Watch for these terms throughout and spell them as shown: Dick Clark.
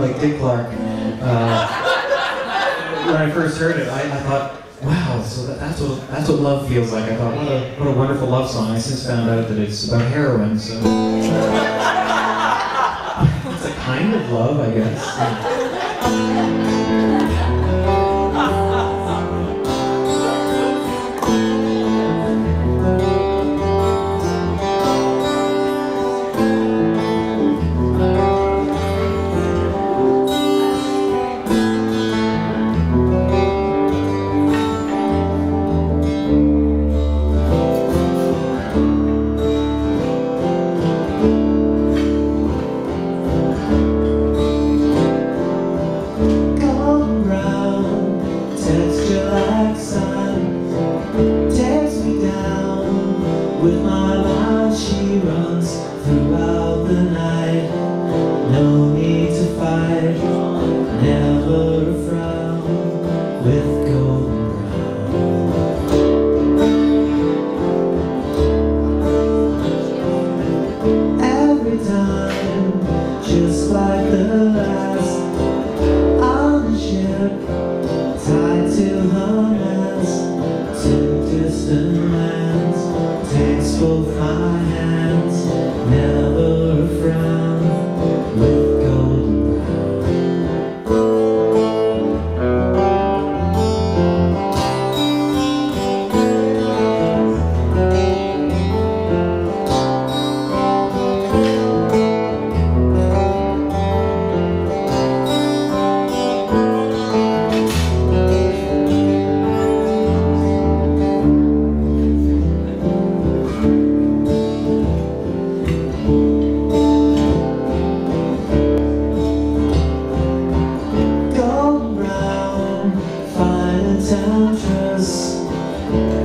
like Dick Clark. When I first heard it, I thought, wow, so that's what love feels like. I thought, what a wonderful love song. I since found out that it's about heroin, so it's a kind of love, I guess.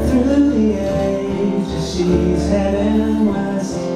Through the ages, she's heading west.